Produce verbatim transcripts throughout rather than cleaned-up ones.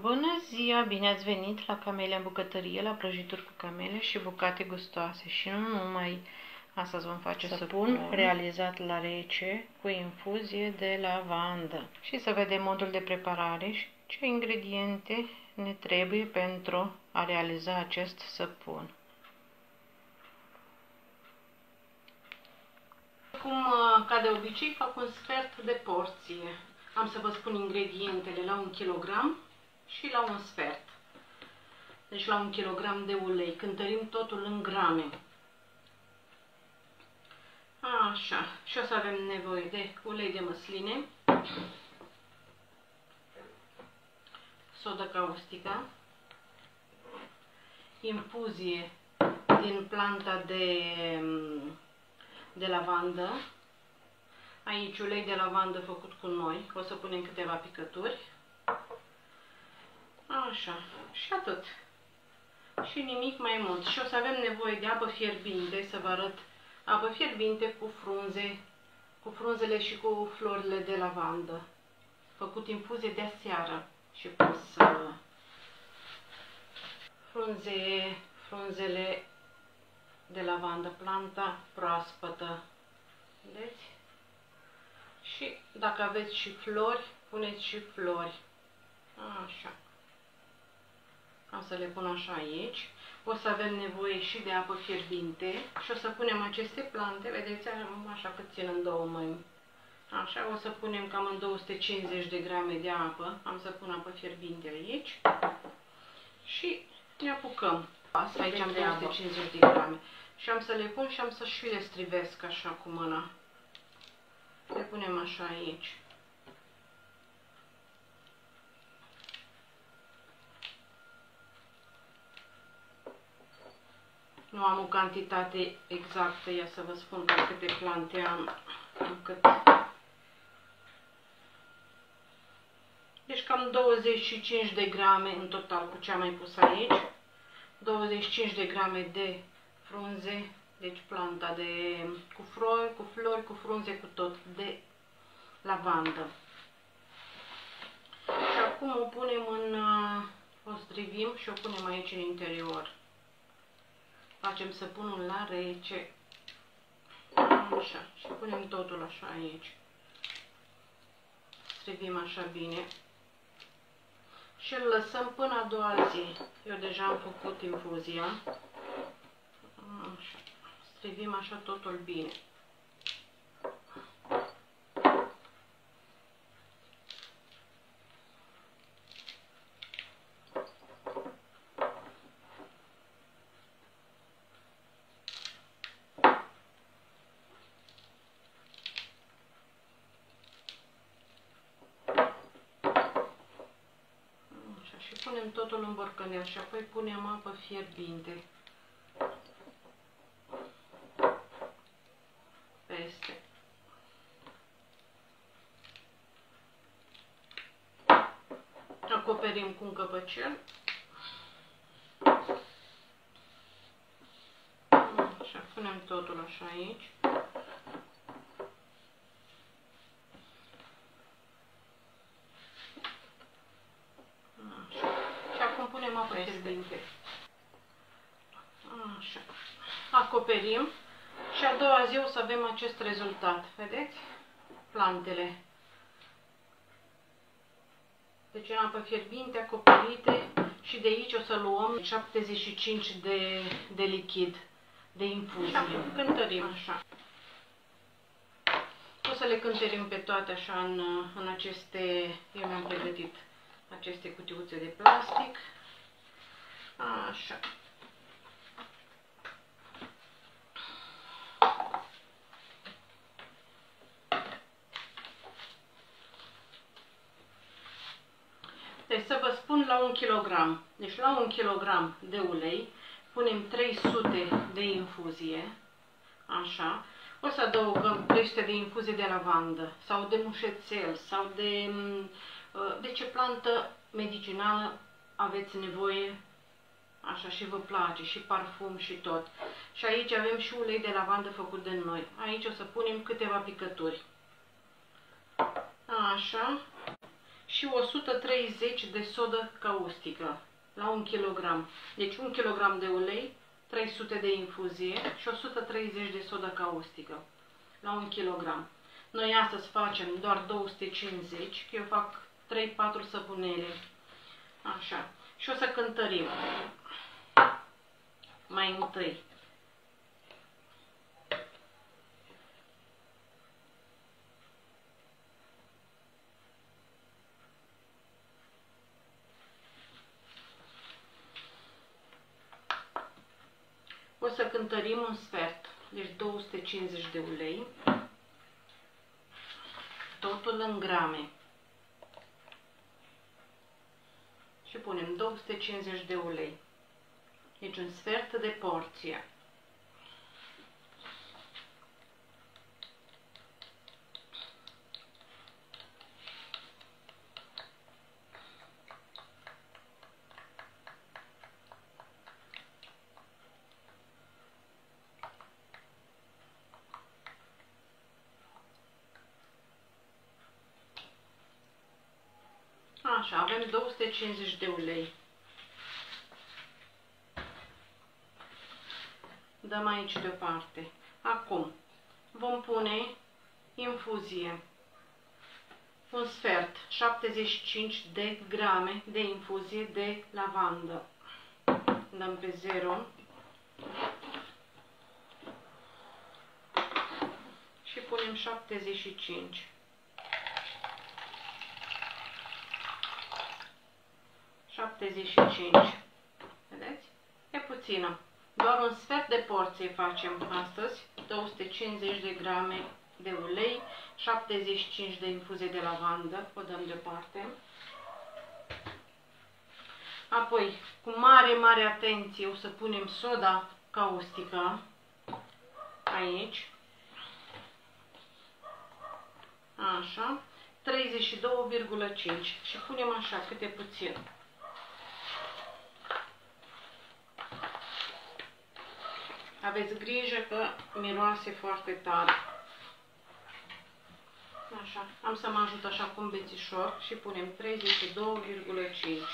Bună ziua! Bine ați venit la Camelia în bucătărie, la prăjituri cu camele și bucate gustoase. Și nu numai astăzi vom face săpun realizat la rece cu infuzie de lavandă. Și să vedem modul de preparare și ce ingrediente ne trebuie pentru a realiza acest săpun. Cum, ca de obicei, fac un sfert de porție. Am să vă spun ingredientele la un kilogram și la un sfert. Deci la un kilogram de ulei. Cântărim totul în grame. Așa. Și o să avem nevoie de ulei de măsline, sodă caustică, infuzie din planta de, de lavandă. Aici ulei de lavandă făcut cu noi. O să punem câteva picături. Așa, și atât. Și nimic mai mult. Și o să avem nevoie de apă fierbinte, să vă arăt. Apă fierbinte cu frunze, cu frunzele și cu florile de lavandă. Făcut infuzie de seară și pus frunze, frunzele de lavandă, planta proaspătă. Vedeți? Și dacă aveți și flori, puneți și flori. Așa. O să le pun așa aici. O să avem nevoie și de apă fierbinte și o să punem aceste plante, vedeți, așa că țin în două mâini. Așa, o să punem cam în două sute cincizeci de grame de apă. Am să pun apă fierbinte aici și ne apucăm. Asta aici am două sute cincizeci de grame. Și am să le pun și am să și le strivesc așa cu mâna. Le punem așa aici. Nu am o cantitate exactă, ia să vă spun câte plante am. Cât. Deci cam douăzeci și cinci de grame în total cu ce am mai pus aici. douăzeci și cinci de grame de frunze, deci planta de, cu flori, cu flori, cu frunze, cu tot, de lavandă. Și acum o punem în, o strivim și o punem aici în interior. Facem săpunul la rece. Așa. Și punem totul așa aici. Strivim așa bine. Și îl lăsăm până a doua zi. Eu deja am făcut infuzia. Așa. Strivim așa totul bine. Și punem totul în borcanel și apoi punem apă fierbinte peste. Acoperim cu un căpăcel. Și punem totul așa aici. Așa. Acoperim și a doua zi o să avem acest rezultat. Vedeți? Plantele. Deci în apă fierbinte, acoperite, și de aici o să luăm șaptezeci și cinci de, de lichid, de infuzie. Și acum cântărim așa. O să le cântărim pe toate așa în, în aceste, eu mi-am pregătit aceste cutiuțe de plastic. Așa. Deci să vă spun la un kilogram. Deci la un kilogram de ulei punem trei sute de infuzie. Așa. O să adăugăm trei sute de infuzie de lavandă sau de mușețel sau de, de ce plantă medicinală aveți nevoie. Așa, și vă place, și parfum, și tot. Și aici avem și ulei de lavandă făcut de noi. Aici o să punem câteva picături. Așa. și o sută treizeci de sodă caustică la un kilogram. Deci un kilogram de ulei, trei sute de infuzie și o sută treizeci de sodă caustică la un kilogram. Noi astăzi facem doar două sute cincizeci, eu fac trei patru săpunele. Așa. Și o să cântărim. Mai întâi. O să cântărim un sfert, deci două sute cincizeci de ulei, totul în grame. Și punem două sute cincizeci de ulei, deci un sfert de porție. Așa, avem două sute cincizeci de ulei. Dăm aici deoparte. Acum vom pune infuzie. Un sfert, șaptezeci și cinci de grame de infuzie de lavandă. Dăm pe zero. Și punem șaptezeci și cinci. șaptezeci și cinci. Vedeți? E puțină. Doar un sfert de porție facem astăzi. două sute cincizeci de grame de ulei, șaptezeci și cinci de infuzie de lavandă. O dăm deoparte. Apoi, cu mare, mare atenție, o să punem soda caustică aici. Așa. treizeci și doi virgulă cinci și punem așa, câte puțin. Aveți grijă că miroase foarte tare. Așa, am să mă ajut așa cu un bețișor și punem treizeci și doi virgulă cinci.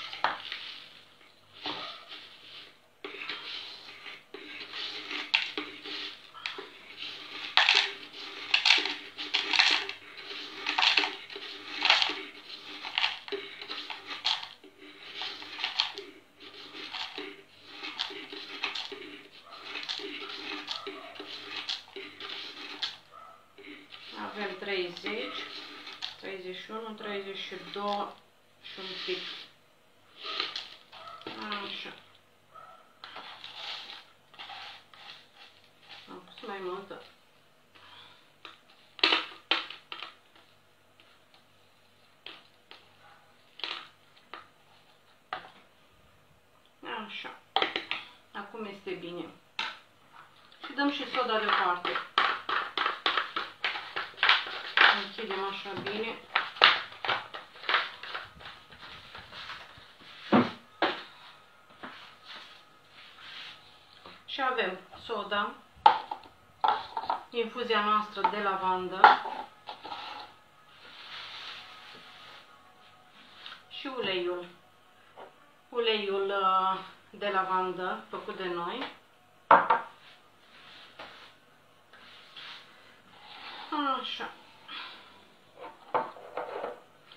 Avem treizeci, treizeci și unu, treizeci și doi și un pic. Așa. Am pus mai multă. Așa. Acum este bine. Și dăm și soda deoparte. Închidem așa bine. Și avem soda, infuzia noastră de lavandă și uleiul. Uleiul de lavandă făcut de noi. Așa.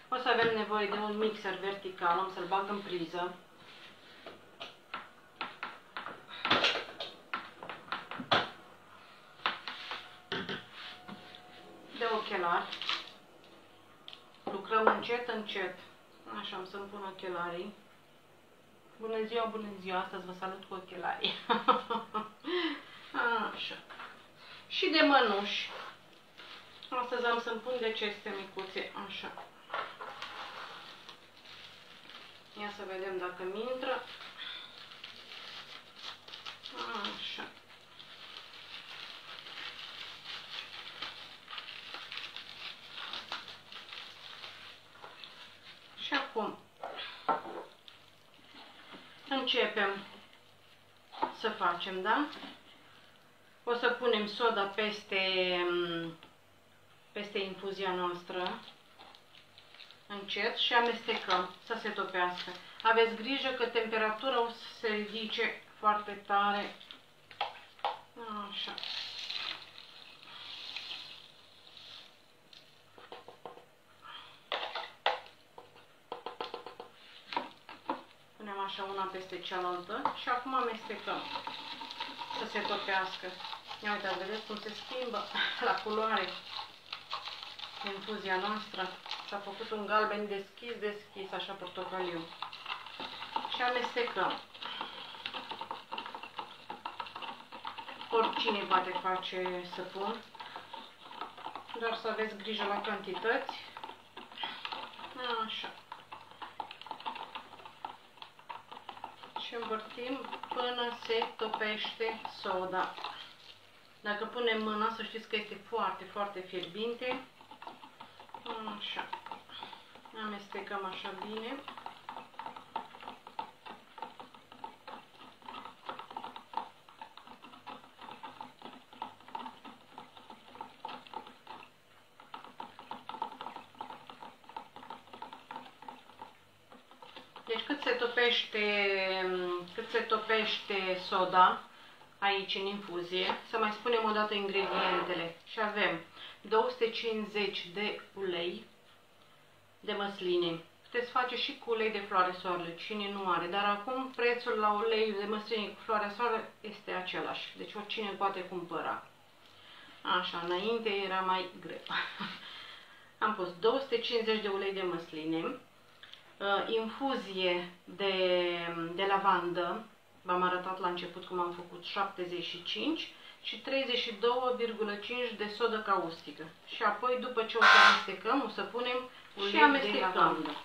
O să avem nevoie de un mixer vertical, am să-l bag în priză. De ochelari. Lucrăm încet, încet. Așa, am să-mi pun ochelarii. Bună ziua, bună ziua, astăzi vă salut cu ochelarii. Așa. Și de mănuși. Astăzi am să-mi pun de ceste micuțe, așa. Ia să vedem dacă mi intră. Așa. Și acum începem să facem, da? O să punem soda peste peste infuzia noastră. încet și amestecăm să se topească. Aveți grijă că temperatura o să se ridice foarte tare. Așa. Punem așa una peste cealaltă și acum amestecăm să se topească. Ia uitați, vedeți cum se schimbă la culoare infuzia noastră. S-a făcut un galben deschis, deschis, așa portocaliu. Și amestecăm. Oricine poate face săpun, dar să aveți grijă la cantități. Așa. Și învârtim până se topește soda. Dacă punem mâna, să știți că este foarte, foarte fierbinte. Așa. Amestecăm așa bine. Deci cât se topește, cât se topește soda aici în infuzie, să mai spunem o dată ingredientele. Și avem două sute cincizeci de ulei de măsline. Puteți face și cu ulei de floare soarele, cine nu are, dar acum prețul la ulei de măsline cu floarea soarele este același, deci oricine poate cumpăra. Așa, înainte era mai greu. Am pus două sute cincizeci de ulei de măsline, infuzie de, de lavandă, v-am arătat la început cum am făcut, șaptezeci și cinci, și treizeci și doi virgulă cinci de sodă caustică. Și apoi, după ce o să amestecăm, o să punem ulei și amestecăm.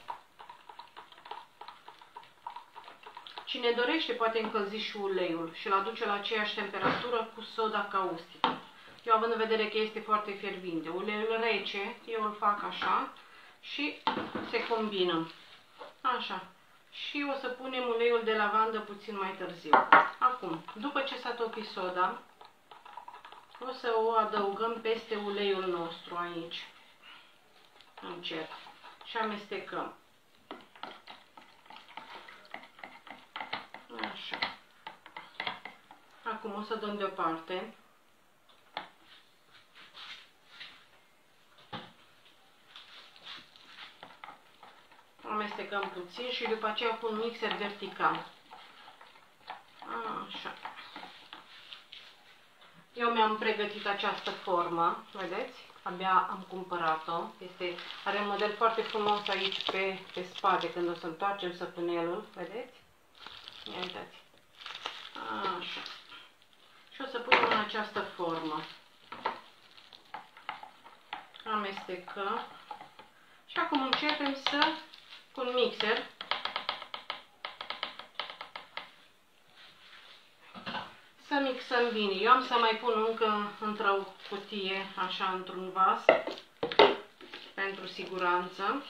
Cine dorește poate încălzi și uleiul și îl aduce la aceeași temperatură cu soda caustică. Eu, având în vedere că este foarte fierbinte, uleiul rece, eu îl fac așa și se combină. Așa. Și o să punem uleiul de lavandă puțin mai târziu. Acum, după ce s-a topit soda, o să o adăugăm peste uleiul nostru aici, încet, și amestecăm. Așa. Acum o să dăm deoparte. Amestecăm puțin și după aceea cu un mixer vertical. Așa. Eu mi-am pregătit această formă, vedeți? Abia am cumpărat-o. Are un model foarte frumos aici pe, pe spate, când o să întoarcem săpunelul, vedeți? Ia uitați. Așa. Și o să punem în această formă. Amestecăm. Și acum începem să, cu un mixer, să mixăm bine. Eu am să mai pun încă într-o cutie, așa, într-un vas, pentru siguranță.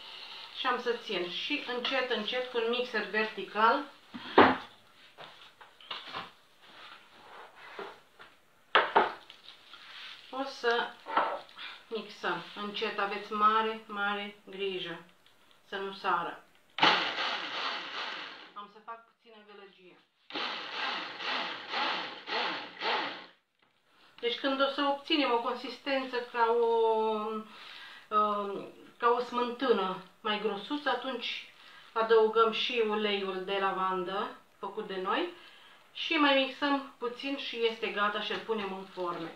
Și am să țin. Și încet, încet, cu un mixer vertical, o să mixăm. Încet, aveți mare, mare grijă să nu sară. Am să fac puțină gălăgie. Deci când o să obținem o consistență ca o, ca o smântână mai grosuță, atunci adăugăm și uleiul de lavandă făcut de noi și mai mixăm puțin și este gata și îl punem în forme.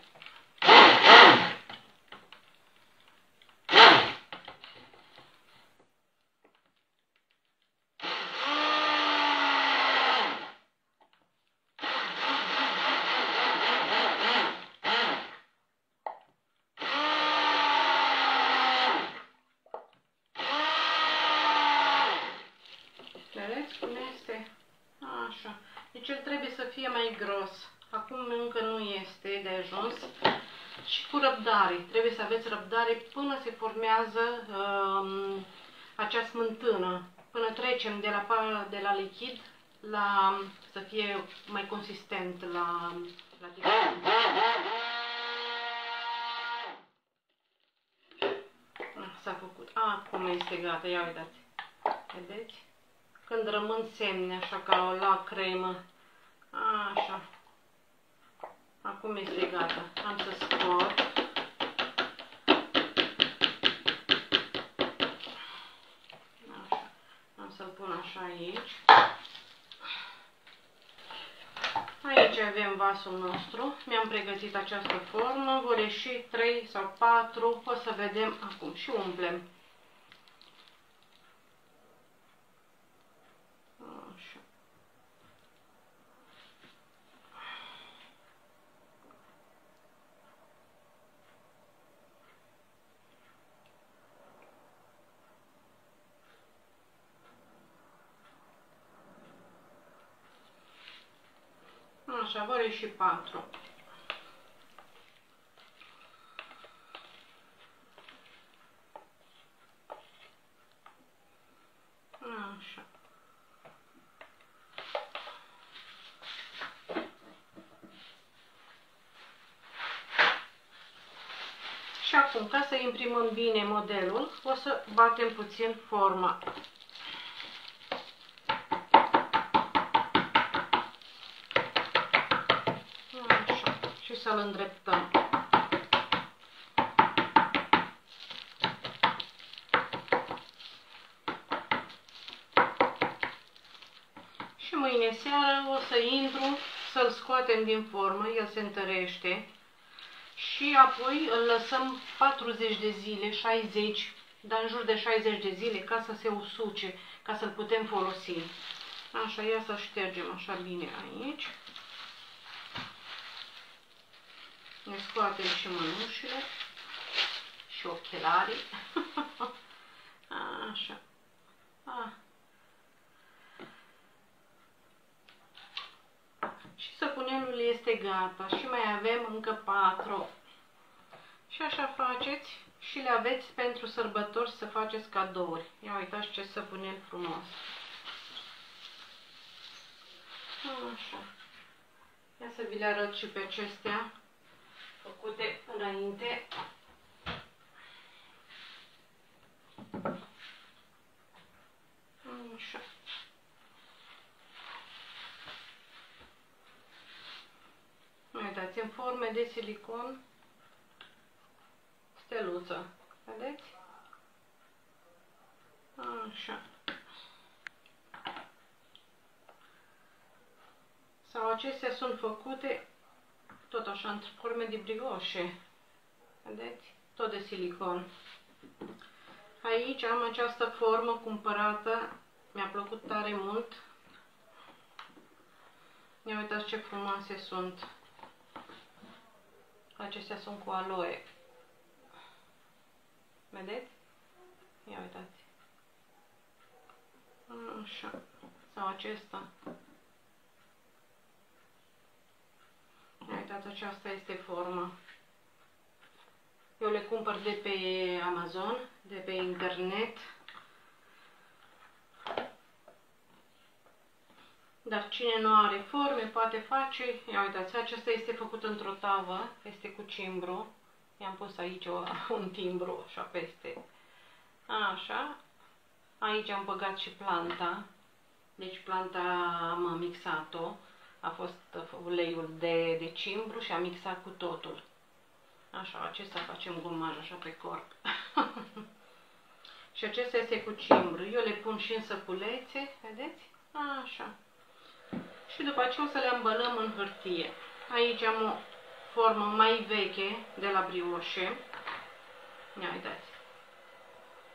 Așa. Deci el trebuie să fie mai gros. Acum încă nu este de ajuns. Și cu răbdare. Trebuie să aveți răbdare până se formează um, acea smântână. Până trecem de la, de la lichid la să fie mai consistent la, la lichid. s-a făcut. Acum este gata, ia uitați. Vedeți? Când rămân semne, așa ca o lacrimă. Așa. Acum este gata. Am să scot. Așa. Am să-l pun așa aici. Aici avem vasul nostru. Mi-am pregătit această formă. Vor ieși trei sau patru. O să vedem acum și umplem. Așa. Așa, vor ieși patru. Așa. Și acum, ca să imprimăm bine modelul, o să batem puțin forma. Să-l îndreptăm. Și mâine seară o să intru să-l scoatem din formă, el se întărește și apoi îl lăsăm patruzeci de zile, șaizeci, dar în jur de șaizeci de zile ca să se usuce, ca să-l putem folosi. Așa, ia să ștergem așa bine aici. Ne scoatem și mânușile și ochelarii. Așa. A. Și săpunelul este gata. Și mai avem încă patru. Și așa faceți și le aveți pentru sărbători să faceți cadouri. Ia uitați ce săpunel frumos. Așa. Ia să vi le arăt și pe acestea făcute înainte. Așa. Uitați, în forme de silicon, steluță. Vedeți? Așa. Sau acestea sunt făcute tot așa, în forme de brioșe. Vedeți? Tot de silicon. Aici am această formă cumpărată. Mi-a plăcut tare mult. Ia uitați ce frumoase sunt. Acestea sunt cu aloe. Vedeți? Ia uitați. Așa. Sau acesta. Uitați, aceasta este forma. Eu le cumpăr de pe Amazon, de pe internet. Dar cine nu are forme, poate face. Ia uitați, aceasta este făcut într-o tavă, este cu cimbru. I-am pus aici o, un timbru, așa peste. Așa. Aici am băgat și planta. Deci planta am mixat-o. A fost uleiul de, de cimbru și am mixat cu totul. Așa, acesta facem gumaj așa pe corp. Și acesta este cu cimbru. Eu le pun și în săpulețe, vedeți? Așa. Și după aceea o să le îmbălăm în hârtie. Aici am o formă mai veche de la brioșe. Ia uitați.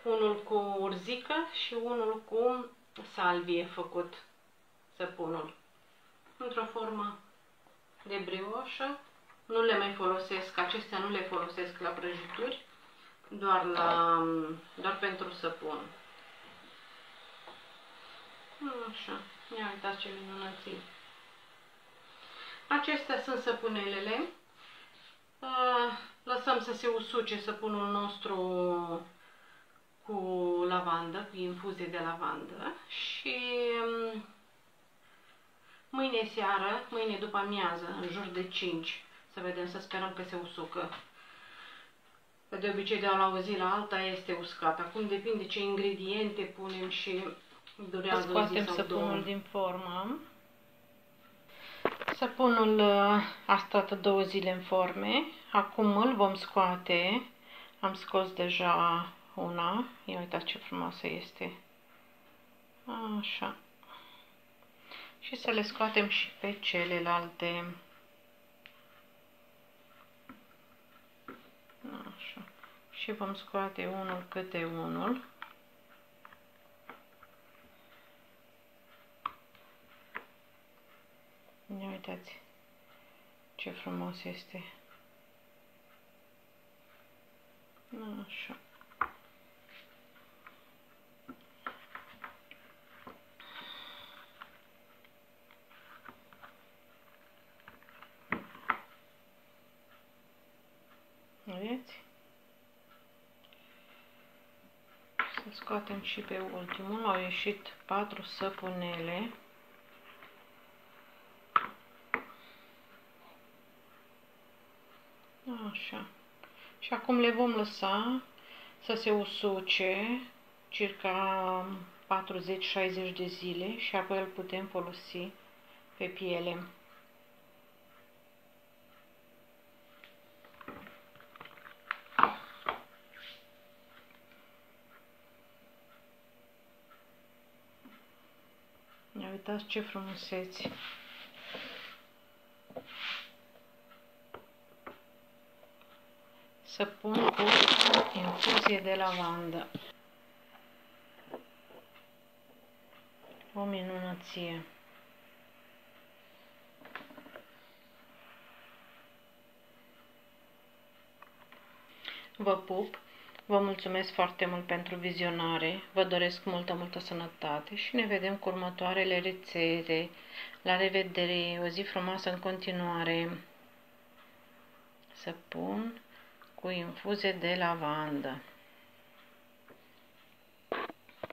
Unul cu urzică și unul cu salvie făcut săpunul. Într-o formă de brioșă, nu le mai folosesc, acestea nu le folosesc la prăjituri, doar, la, doar pentru săpun. Așa, ia uitați ce minunății. Acestea sunt săpunelele. Lăsăm să se usuce săpunul nostru cu lavandă, cu infuzie de lavandă și mâine seară, mâine după amiază, în jur de cinci, să vedem, să sperăm că se usucă. de obicei de la o zi la alta este uscat. Acum depinde ce ingrediente punem și durează o zi sau săpunul din formă. Săpunul a stat două zile în forme. Acum îl vom scoate. Am scos deja una. Ia uitați ce frumoasă este. Așa. Și să le scoatem și pe celelalte. Așa. Și vom scoate unul câte unul. Ia uitați ce frumos este. Așa. Vedeți? Să scoatem și pe ultimul. Au ieșit patru săpunele. Așa. Și acum le vom lăsa să se usuce circa patruzeci șaizeci de zile și apoi îl putem folosi pe piele. Ia uitați ce frumuseți! Să pun cu infuzie de lavandă. O minunăție! Vă pup! Vă mulțumesc foarte mult pentru vizionare, vă doresc multă, multă sănătate și ne vedem cu următoarele rețete. La revedere, o zi frumoasă în continuare. Săpun cu infuzie de lavandă.